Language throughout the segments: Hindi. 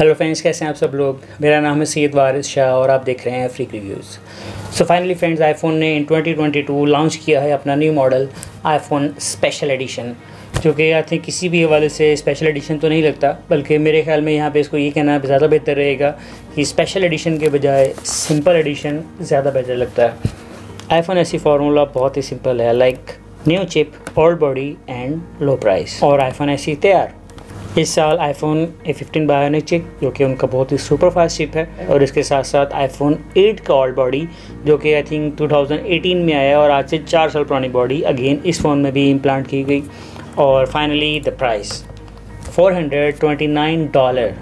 हेलो फ्रेंड्स, कैसे हैं आप सब लोग। मेरा नाम है सैयद वारिस शाह और आप देख रहे हैं freak reviews. So finally friends, iPhone ने इन 2022 लॉन्च किया है अपना new model iPhone special edition, जो कि आई थिंक किसी भी हवाले से स्पेशल एडिशन तो नहीं लगता, बल्कि मेरे ख्याल में यहाँ पे इसको ये कहना ज़्यादा बेहतर रहेगा कि स्पेशल एडिशन के बजाय सिंपल एडिशन ज़्यादा बेहतर लगता है। आईफोन एस की फार्मूला बहुत ही सिंपल है, like new chip, old body and low price. और आईफोन एस तैयार इस साल आईफोन A15 बायोनिक चिप, जो कि उनका बहुत ही सुपर फास्ट चिप है, और इसके साथ साथ आईफोन 8 का ऑल्ड बॉडी, जो कि आई थिंक 2018 में आया और आज से 4 साल पुरानी बॉडी अगेन इस फ़ोन में भी इम्प्लांट की गई। और फाइनली द प्राइस $429।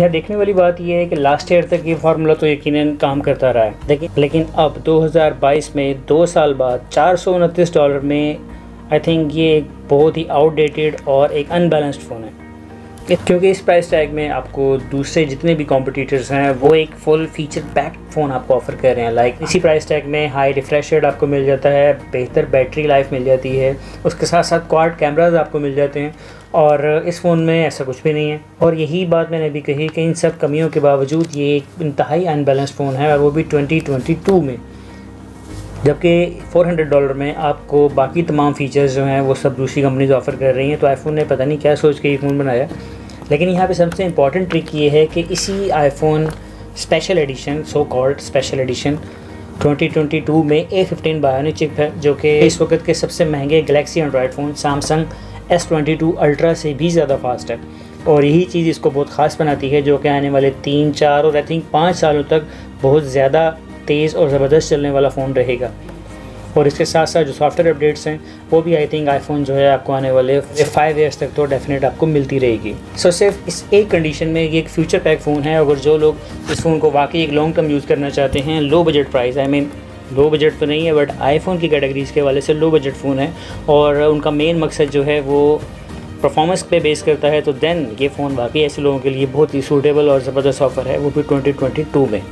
यह देखने वाली बात यह है कि लास्ट ईयर तक ये फार्मूला तो यकीनन काम करता रहा है, लेकिन अब 2022 में 2 साल बाद $429 में आई थिंक ये एक बहुत ही आउटडेटेड और एक अनबैलेंस्ड फ़ोन है, क्योंकि इस प्राइस टैग में आपको दूसरे जितने भी कॉम्पिटिटर्स हैं वो एक फुल फीचर पैक फ़ोन आपको ऑफ़र कर रहे हैं। लाइक इसी प्राइस टैग में हाई रिफ्रेश रेट आपको मिल जाता है, बेहतर बैटरी लाइफ मिल जाती है, उसके साथ साथ क्वाड कैमराज आपको मिल जाते हैं, और इस फ़ोन में ऐसा कुछ भी नहीं है। और यही बात मैंने भी कही कि इन सब कमियों के बावजूद ये एक इंतहाई अनबैलेंस्ड फ़ोन है, और वो भी 2022 में, जबकि $400 में आपको बाकी तमाम फीचर्स जो हैं वो सब दूसरी कंपनीज ऑफ़र कर रही हैं। तो आईफोन ने पता नहीं क्या सोच के ये फ़ोन बनाया। लेकिन यहाँ पे सबसे इम्पॉर्टेंट ट्रिक ये है कि इसी iPhone special edition, so called special edition 2022 में A15 बायोनिक चिप है, जो कि इस वक्त के सबसे महंगे Galaxy Android phone Samsung S22 ultra से भी ज़्यादा फास्ट है, और यही चीज़ इसको बहुत ख़ास बनाती है, जो कि आने वाले 3, 4 और आई थिंक 5 सालों तक बहुत ज़्यादा तेज़ और ज़बरदस्त चलने वाला फ़ोन रहेगा। और इसके साथ साथ जो सॉफ्टवेयर अपडेट्स हैं वो भी आई थिंक आईफोन जो है आपको आने वाले 5 इयर्स तक तो डेफिनेट आपको मिलती रहेगी। सो सिर्फ इस एक कंडीशन में ये एक फ्यूचर पैक फ़ोन है। अगर जो लोग इस फ़ोन को वाकई एक लॉन्ग टर्म यूज़ करना चाहते हैं, low budget price, I mean low budget तो नहीं है बट आईफोन की कैटेगरीज़ के हवाले से लो बजट फ़ोन है, और उनका मेन मकसद जो है वो परफॉर्मेंस पे बेस करता है, तो देन ये फ़ोन वाकई ऐसे लोगों के लिए बहुत ही सूटेबल और ज़बरदस्त ऑफ़र है, वो भी 2022 में।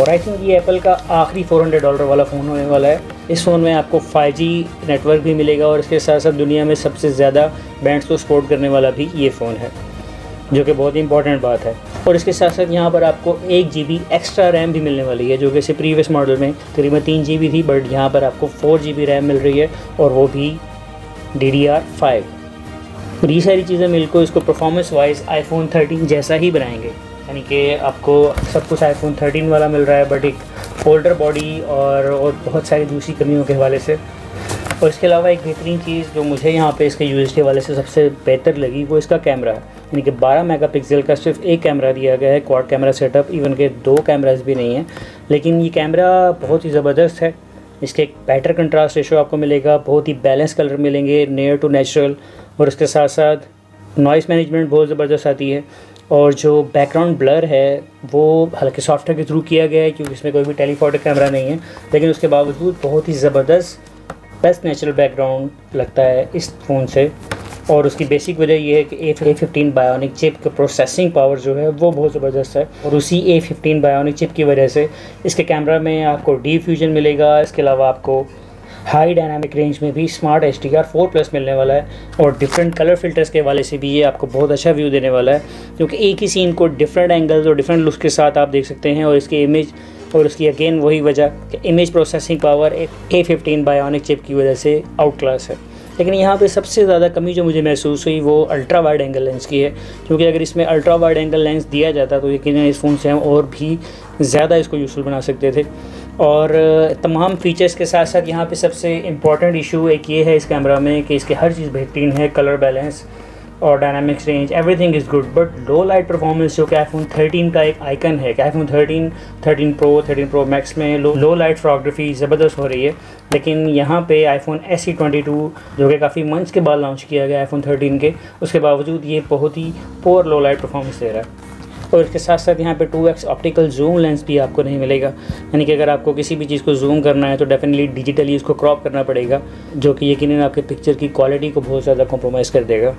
और आई थिंक ये एप्पल का आखिरी $400 वाला फ़ोन होने वाला है। इस फ़ोन में आपको 5G नेटवर्क भी मिलेगा, और इसके साथ साथ दुनिया में सबसे ज़्यादा बैंड्स को सपोर्ट करने वाला भी ये फ़ोन है, जो कि बहुत ही इंपॉर्टेंट बात है। और इसके साथ साथ यहाँ पर आपको 1 GB एक्स्ट्रा रैम भी मिलने वाली है, जो कि इसे प्रीवियस मॉडल में करीबन 3 GB थी, बट यहाँ पर आपको 4 GB रैम मिल रही है, और वो भी DDR5। और ये सारी चीज़ें मिलकर इसको परफॉर्मेंस वाइज आईफोन 13 जैसा ही बनाएंगे, यानी कि आपको सब कुछ आईफोन 13 वाला मिल रहा है, बट एक फोल्डर बॉडी और बहुत सारी दूसरी कमियों के हवाले से। और इसके अलावा एक बेहतरीन चीज़ जो मुझे यहाँ पे इसके यूज़ के हवाले से सबसे बेहतर लगी वो इसका कैमरा है, यानी कि 12 मेगापिक्सल का सिर्फ एक कैमरा दिया गया है, क्वाड कैमरा सेटअप, इवन के 2 कैमराज भी नहीं है। लेकिन ये कैमरा बहुत ही ज़बरदस्त है, इसके एक बेटर कंट्रास्ट रेशो आपको मिलेगा, बहुत ही बैलेंस कलर मिलेंगे, नियर टू नेचुरल, और इसके साथ साथ नॉइस मैनेजमेंट बहुत ज़बरदस्त आती है। और जो बैकग्राउंड ब्लर है वो हालांकि सॉफ्टवेयर के थ्रू किया गया है, क्योंकि इसमें कोई भी टेलीफोटो कैमरा नहीं है, लेकिन उसके बावजूद बहुत ही ज़बरदस्त बेस्ट नेचुरल बैकग्राउंड लगता है इस फ़ोन से। और उसकी बेसिक वजह यह है कि A15 बायोनिक चिप का प्रोसेसिंग पावर जो है वो बहुत ज़बरदस्त है, और उसी A15 बायोनिक चिप की वजह से इसके कैमरा में आपको डीप फ्यूजन मिलेगा। इसके अलावा आपको हाई डायनामिक रेंज में भी स्मार्ट HDR4+ मिलने वाला है, और डिफरेंट कलर फिल्टर्स के वाले से भी ये आपको बहुत अच्छा व्यू देने वाला है, क्योंकि एक ही सीन को डिफरेंट एंगल्स और डिफरेंट लुक्स के साथ आप देख सकते हैं। और इसकी इमेज, और उसकी अगेन वही वजह कि image processing power A15 bionic chip की वजह से आउट क्लास है। लेकिन यहाँ पे सबसे ज़्यादा कमी जो मुझे महसूस हुई वो अल्ट्रा वाइड एंगल लेंस की है, क्योंकि अगर इसमें अल्ट्रा वाइड एंगल लेंस दिया जाता तो यकीनन इस फ़ोन से हम और भी ज़्यादा इसको यूज़फुल बना सकते थे। और तमाम फीचर्स के साथ साथ यहाँ पे सबसे इम्पॉर्टेंट इशू एक ये है इस कैमरा में कि इसके हर चीज़ बेहतरीन है, कलर बैलेंस और dynamics range, everything is good, but low light performance जो कि आईफोन 13 का एक आइकन है कि आईफोन 13, 13 प्रो, 13 प्रो मैक्स में लो लाइट फोटोग्राफी ज़बरदस्त हो रही है, लेकिन यहाँ पे आईफोन SE 22, जो कि काफ़ी मंथ्स के बाद लॉन्च किया गया आईफोन 13 के, उसके बावजूद ये बहुत ही पोअर लो लाइट परफॉर्मेंस दे रहा है। और इसके साथ साथ यहाँ पे 2x ऑप्टिकल जूम लेंस भी आपको नहीं मिलेगा, यानी कि अगर आपको किसी भी चीज़ को जूम करना है तो डेफिनेटली डिजिटली इसको क्रॉप करना पड़ेगा, जो कि यकीनन आपके पिक्चर की क्वालिटी को बहुत ज़्यादा कॉम्प्रोमाइज़ कर देगा।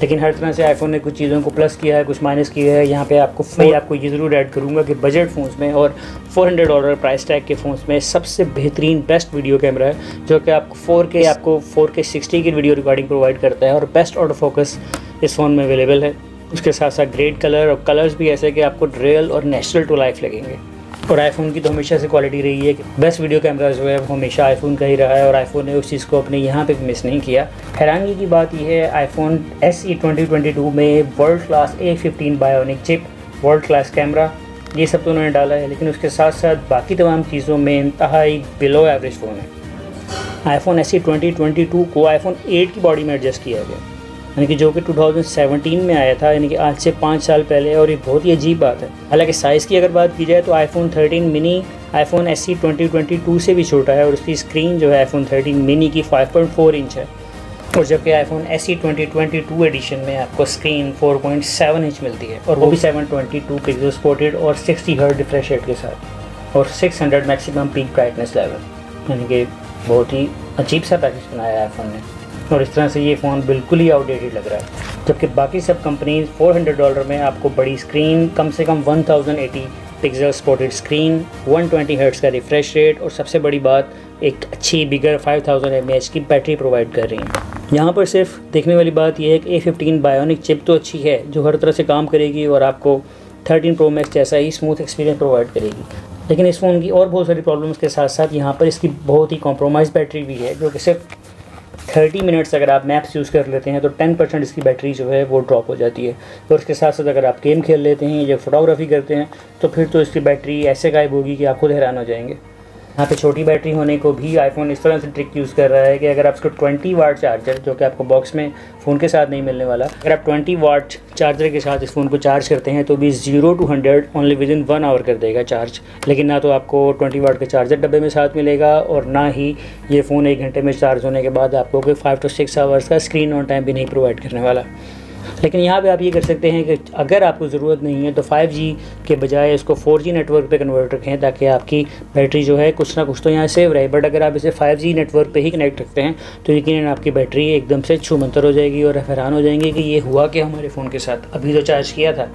लेकिन हर तरह से आईफोन ने कुछ चीज़ों को प्लस किया है, कुछ माइनस किया है। यहाँ पे आपको मैं आपको ये ज़रूर ऐड करूँगा कि बजट फ़ोन्स में और $400 प्राइस टैग के फ़ोन्स में सबसे बेहतरीन बेस्ट वीडियो कैमरा है, जो कि आपको 4K 60 की वीडियो रिकॉर्डिंग प्रोवाइड करता है, और बेस्ट ऑटो फोकस इस फ़ोन में अवेलेबल है, उसके साथ साथ ग्रेड कलर और कलर्स भी ऐसे कि आपको रियल और नेचुरल टू लाइफ लगेंगे। और आईफोन की तो हमेशा से क्वालिटी रही है कि बेस्ट वीडियो कैमरा जो है वो हमेशा आईफोन का ही रहा है और आईफोन ने उस चीज़ को अपने यहाँ पे भी मिस नहीं किया। हैरानगी की बात यह है आईफोन SE 2022 में world class A15 bionic chip, world class camera, ये सब तो उन्होंने डाला है, लेकिन उसके साथ साथ बाकी तमाम चीज़ों में इंतहाई बिलो एवरेज फ़ोन है। आईफोन SE 2022 को आईफोन 8 की बॉडी में एडजस्ट किया गया, यानी कि जो कि 2017 में आया था, यानी कि आज से 5 साल पहले, और ये बहुत ही अजीब बात है। हालांकि साइज़ की अगर बात की जाए तो आईफोन 13 मिनी आईफोन SE 2022 से भी छोटा है और उसकी स्क्रीन जो है आईफोन 13 मिनी की 5.4 इंच है, और जबकि आईफोन SE 2022 एडिशन में आपको स्क्रीन 4.7 इंच मिलती है और वो भी 720 पिक्सल स्पॉटेड और 60 हर्ट्ज़ रिफ्रेश रेट के साथ और 600 मैक्सिमम पीक ब्राइटनेस लेवल, यानी कि बहुत ही अजीब सा पैकेज बनाया है आईफोन ने और इस तरह से ये फ़ोन बिल्कुल ही आउटडेटेड लग रहा है। जबकि बाकी सब कंपनीज $400 में आपको बड़ी स्क्रीन, कम से कम 1080 पिक्सल स्पॉटेड स्क्रीन, 120 हर्ट्ज़ का रिफ्रेश रेट और सबसे बड़ी बात एक अच्छी बिगर 5000 mAh की बैटरी प्रोवाइड कर रही हैं। यहाँ पर सिर्फ देखने वाली बात यह है कि A15 बायोनिक चिप तो अच्छी है जो हर तरह से काम करेगी और आपको 13 Pro Max जैसा ही स्मूथ एक्सपीरियंस प्रोवाइड करेगी, लेकिन इस फ़ोन की और बहुत सारी प्रॉब्लम्स के साथ साथ यहाँ पर इसकी बहुत ही कॉम्प्रोमाइज़ बैटरी भी है, जो कि सिर्फ 30 मिनट्स अगर आप मैप्स यूज़ कर लेते हैं तो 10% इसकी बैटरी जो है वो ड्रॉप हो जाती है। और तो उसके साथ साथ अगर आप गेम खेल लेते हैं या फोटोग्राफी करते हैं तो फिर तो इसकी बैटरी ऐसे गायब होगी कि आप खुद हैरान हो जाएंगे। यहाँ पे छोटी बैटरी होने को भी आईफोन इस तरह से ट्रिक यूज़ कर रहा है कि अगर आप इसको 20 वाट चार्जर, जो कि आपको बॉक्स में फ़ोन के साथ नहीं मिलने वाला, अगर आप 20 वाट चार्जर के साथ इस फ़ोन को चार्ज करते हैं तो भी 0 to 100 ओनली विदिन 1 आवर कर देगा चार्ज, लेकिन ना तो आपको 20 वाट का चार्जर डब्बे में साथ मिलेगा और ना ही ये फ़ोन 1 घंटे में चार्ज होने के बाद आपको कोई 5 to 6 आवर्स का स्क्रीन ऑन टाइम भी नहीं प्रोवाइड करने वाला। लेकिन यहाँ पे आप ये कर सकते हैं कि अगर आपको ज़रूरत नहीं है तो 5G के बजाय इसको 4G नेटवर्क पे कन्वर्ट रखें ताकि आपकी बैटरी जो है कुछ ना कुछ तो यहाँ सेव रहे। बट अगर आप इसे 5G नेटवर्क पे ही कनेक्ट रखते हैं तो यकीनन आपकी बैटरी एकदम से छूमंतर हो जाएगी और हैरान हो जाएंगे कि ये हुआ कि हमारे फ़ोन के साथ अभी तो चार्ज किया था।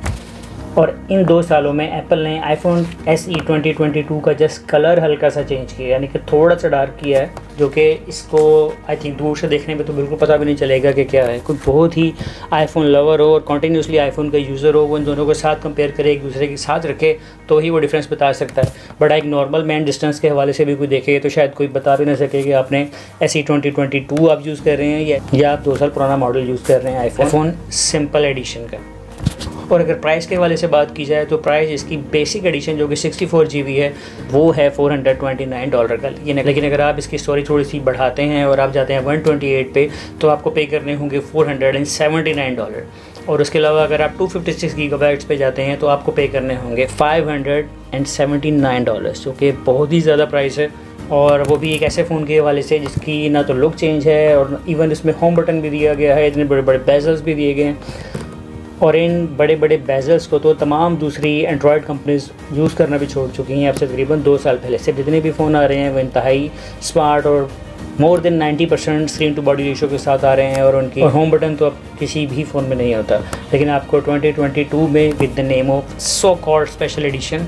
और इन 2 सालों में एप्पल ने आईफोन SE 2022 का जस्ट कलर हल्का सा चेंज किया, यानी कि थोड़ा सा डार्क किया है, जो कि इसको आई थिंक दूर से देखने में तो बिल्कुल पता भी नहीं चलेगा कि क्या है। कोई बहुत ही आईफोन लवर हो और कॉन्टीन्यूसली आईफोन का यूज़र हो, वो इन दोनों को साथ कंपेयर करे, एक दूसरे के साथ रखे तो ही वो डिफरेंस बता सकता है। बट एक नॉर्मल मैन डिस्टेंस के हवाले से भी कोई देखे तो शायद कोई बता भी ना सके कि आपने SE 2022 आप यूज़ कर रहे हैं या आप 2 साल पुराना मॉडल यूज़ कर रहे हैं आईफोन सिंपल एडिशन का। और अगर प्राइस के हवाले से बात की जाए तो प्राइस इसकी बेसिक एडिशन जो कि 64 GB है वो है $429 का, लेकिन अगर आप इसकी स्टोरेज थोड़ी सी बढ़ाते हैं और आप जाते हैं 128 पे तो आपको पे करने होंगे $479। और उसके अलावा अगर आप 256 GB पे जाते हैं तो आपको पे करने होंगे $579, जो कि बहुत ही ज़्यादा प्राइस है और वो भी एक ऐसे फ़ोन के हवाले से जिसकी ना तो लुक चेंज है और इवन इसमें होम बटन भी दिया गया है, इतने बड़े बड़े बेजल्स भी दिए गए हैं और इन बड़े बड़े बेजल्स को तो तमाम दूसरी एंड्रॉयड कंपनीज़ यूज़ करना भी छोड़ चुकी हैं अब से तकरीबन 2 साल पहले से। जितने भी फ़ोन आ रहे हैं वो इंतहाई स्मार्ट और more than 90% screen to body ratio के साथ आ रहे हैं और उनकी होम बटन तो अब किसी भी फ़ोन में नहीं होता। लेकिन आपको 2022 में with the name of so called special edition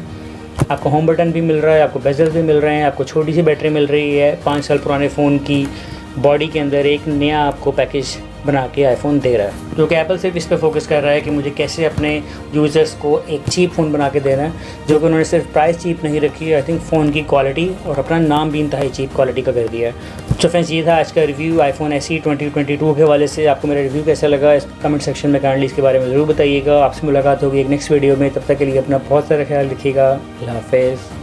आपको होम बटन भी मिल रहा है, आपको बेजल्स भी मिल रहे हैं, आपको छोटी सी बैटरी मिल रही है, 5 साल पुराने फ़ोन की बॉडी के अंदर एक नया आपको पैकेज बना के आईफोन दे रहा है। जो कि एप्पल सिर्फ इस पर फोकस कर रहा है कि मुझे कैसे अपने यूज़र्स को एक चीप फ़ोन बना के देना है, जो कि उन्होंने सिर्फ प्राइस चीप नहीं रखी है, आई थिंक फ़ोन की क्वालिटी और अपना नाम भी इंतहाई चीप क्वालिटी का कर दिया है। तो फ्रेंड्स ये था आज का रिव्यू आईफोन SE 2022 के हवाले से। आपको मेरा रिव्यू कैसा लगा इस कमेंट सेक्शन में काइंडली इसके बारे में ज़रूर बताइएगा। आपसे मुलाकात होगी एक नेक्स्ट वीडियो में, तब तक के लिए अपना बहुत सारा ख्याल रखिएगा। अल्लाह हाफिज़।